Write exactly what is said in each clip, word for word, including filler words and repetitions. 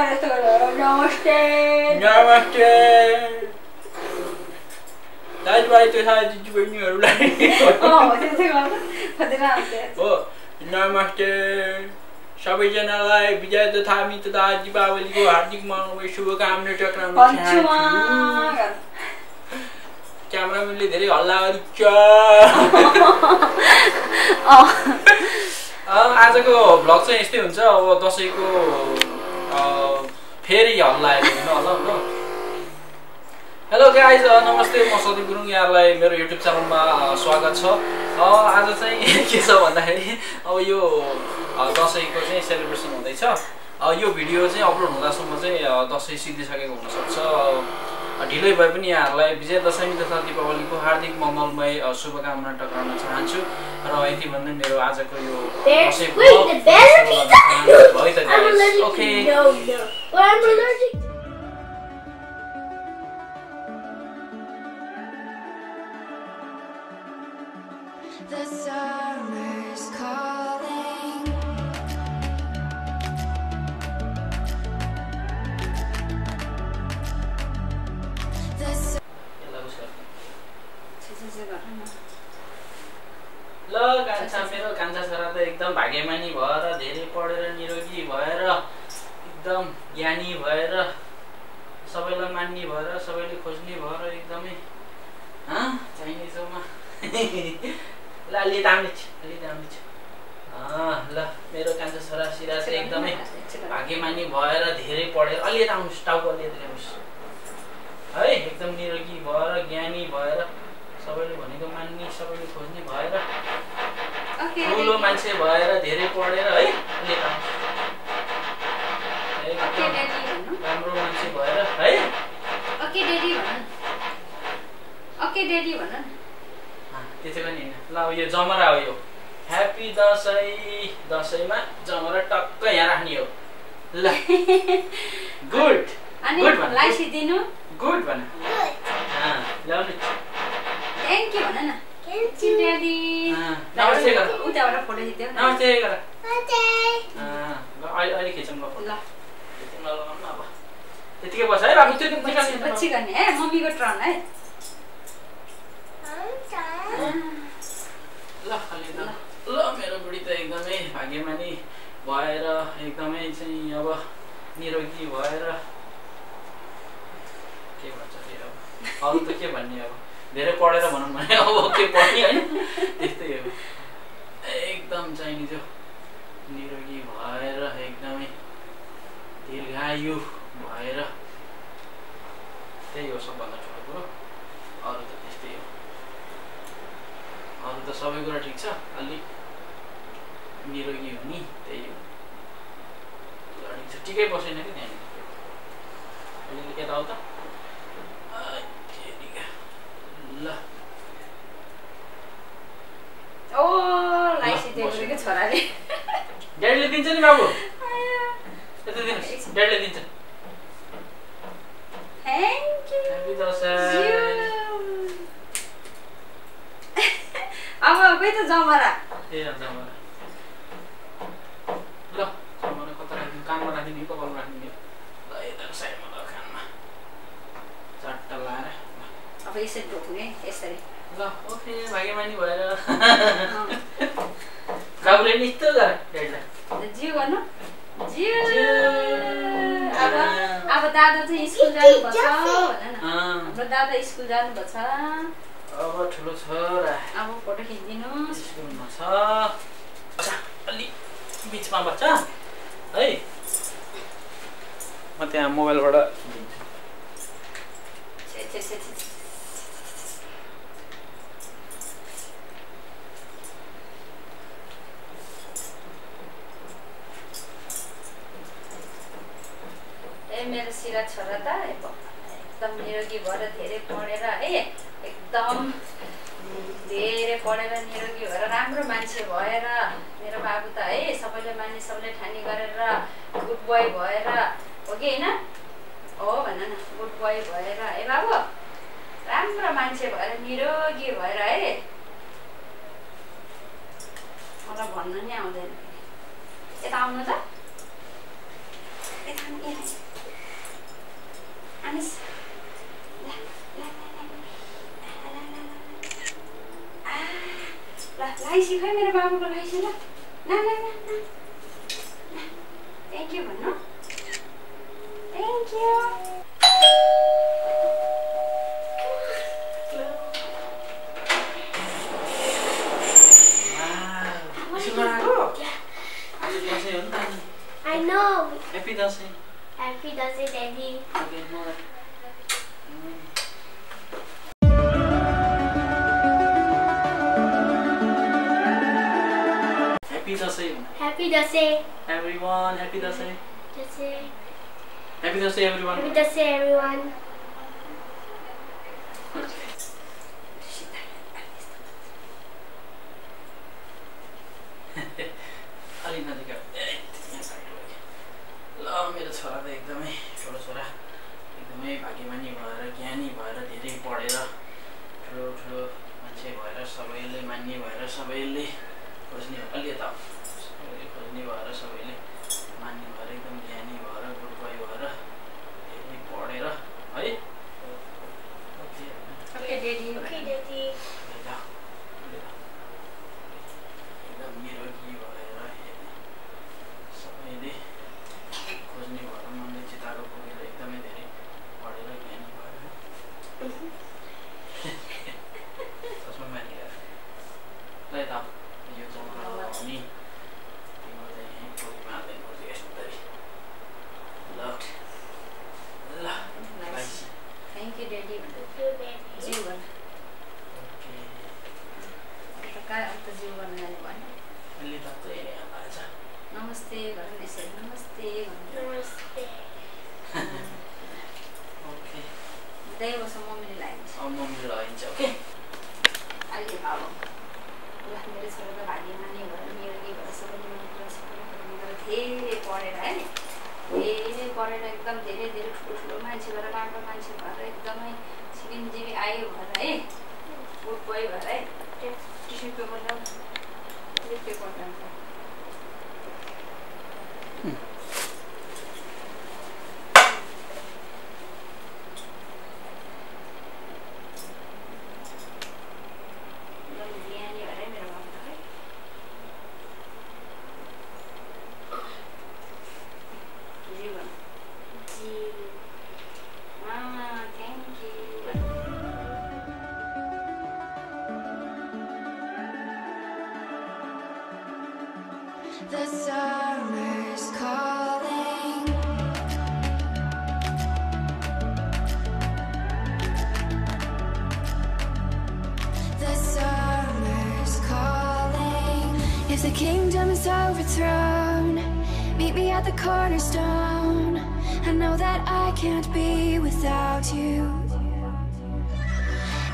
Namaste. Namaste. That's why I said you were new. Oh, that's it. Oh, Namaste. Shabjanalai Vijayata Thami Tada Dipavali ko Hardik Mongol Shubhakamna Chakram Panchma Camera mile dherai halla garcha आजको vlog चाहिँ यस्तै हुन्छ अब दशैको फेरि हल्ला हेर्नु होला न हेलो गाइज नमस्ते म सदीप गुरुङ यहाँलाई मेरो YouTube च्यानलमा स्वागत छ आज चाहिँ के छ भन्दाखेरि अब यो दशैको चाहिँ सेलिब्रेसन हुँदैछ यो भिडियो चाहिँ अपलोड हुँदासम्म चाहिँ दशै सिद्धिसकेको हुन सक्छ ढिलै भए पनि यहाँहरुलाई विजय दशमी तथा दीपावलीको हार्दिक मंगलमय शुभकामना टक्राउन चाहन्छु र यति भन्दै मेरो आजको यो Dashain vlog okay The summer's calling. The su Look, Kancha, mero Kancha sara to ekdam bhagyamani bhayera, dherai padera nirogi bhayera, ekdam gyani bhayera, sabailai manni bhayera, sabailai khojni bhayera, ekdamai ha chainai choma. La li damage, li damage. Ah, la, मेरो कान्छो छोरा सिराज एकदमै भाग्यमानी भएर धेरै पढेर अलि यता आउनुस् टाउको अलि यता आउनुस् है एकदम निरोगी भएर ज्ञानी भएर सबैले भनेको मान्ने सबैले खोज्ने भएर ओके ठुलो मान्छे भएर धेरै पढेर है अलि यता ओके डेडी भन्नु राम्रो मान्छे भएर है ओके डेडी भन ओके डेडी भन त्यसै पनि ल अब यो जमरा हो यो ह्यापी दशै दशैमा जमरा टक्क यहाँ राख्ने हो ल गुड अनि लाइसी दिनु गुड भन हा ल्याउनु थ्यांक यू भन न थ्यांक यू ड्याडी नमस्ते गर उताबाट फोटो खिच्दै नमस्ते गर नमस्ते हा ल अहिले अहिले खिचौँ ल फोटो ल खिचौँ ल गर्नु अब त्यतिकै बस है राख्नु त्यो पछि गर्ने है मम्मीको टर्न है ल खाली त ल मेरो बुढी त एकदमै भाग्यमानी भएर एकदमै चाहिँ अब निरोगी भएर के भन्छ फेरि अब अरू त के भन्ने अब धेरै पढेर भनौँ भने अब के पढ्ने हैन त्यस्तै हो एकदम चाहिँ नि जो निरोगी भएर एकदमै दीर्घायु भएर त्यही हो सबभन्दा ठुलो कुरो अरू त त्यस्तै हो अरु त सबै कुरा ठीक छ अलि निरोगी हुनी त्यही हो अनि त ठीकै बसेन के नि अनि के दाउ त ल ओ लाइसी देखेको छोराले ड्याडीले दिन्छ नि बाबु यता दिन्छ ड्याडीले दिन्छ thank you thank you Dashain अब गए त जमरा ए जमरा ल जमरा कता राख्दिन कानमा राख्दिन कपालमा राख्दिन ल यता साइडमा ल कानमा चट्टा लाएर अब यसरी टोक्ने यसरी ल ओके भाग्यमानी भएर गाउले नि त गर डेडला जिउ गर्नु जिउ अब अब दादा चाहिँ स्कुल जानु भछ भन न हाम्रो दादा स्कुल जानु भछ अब ठुलो छोरा अब फोटो खिच्दिनु स्कुलमा छ अलि बीचमा बच्चा है म त्यहाँ मोबाइलबाट दिन्छु छे छे छे ए मेरो सिरा छोरा त एकदम निरोगी भएर धेरै पढेर है एकदम धेरै पढेर निरोगी भएर राम्रो मान्छे भएर मेरो बाबु त है सबैले मान्ने सबैले ठानी गरेर गुड बॉय भएर हो कि हैन हो भन न गुड बॉय भएर ए बाबु राम्रो मान्छे भएर निरोगी भएर है मलाई भन्न नि आउँदैन यता आउनु त ए Anis, Anis, lah, lah, lah, lah, lah, lah, ah, lah, लाई सिखाए मेरे बाबू को लाई सिला, ना ना ना ना, ना, thank you बनो, thank you, wow, wow, yeah, masih untan. I know. Happy Dashain. Happy Dashain, Daddy. Okay, more. Happy Dashain. Happy Dashain. Everyone, happy Dashain. Dashain. Happy Dashain, everyone. Happy Dashain, everyone. Alina, the girl. Love me to Sora, the Egdame, Sora Sora, Egdame, Pagimani, Varagani, Vara, Diri, Podera, True, True, Manche, Vara, Saveli, Mani, Vara, Saveli, was new Alita, Saveli, Vara, Saveli, Mani, Varagam, Yani, Vara, Goodbye, Vara, Diri, Podera, right? Okay, Daddy, okay, Daddy.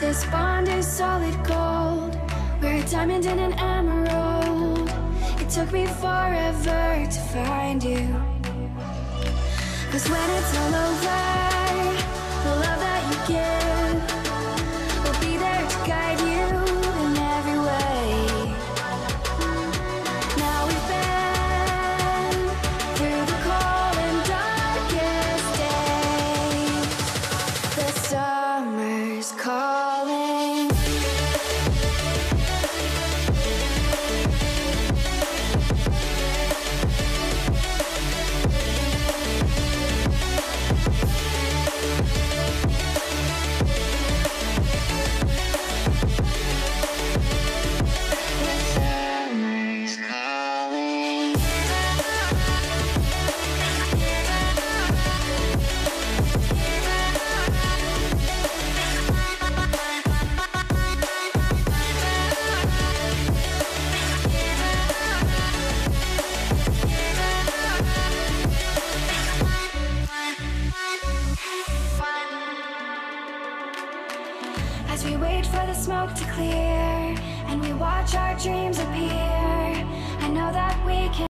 This bond is solid gold. We're a diamond and an emerald. It took me forever to find you. Cause when it's all over, the love that you give will be there to guide you in every way. Now we've been through the cold and darkest days. The summer's cold. Smoke to clear, and we watch our dreams appear. I know that we can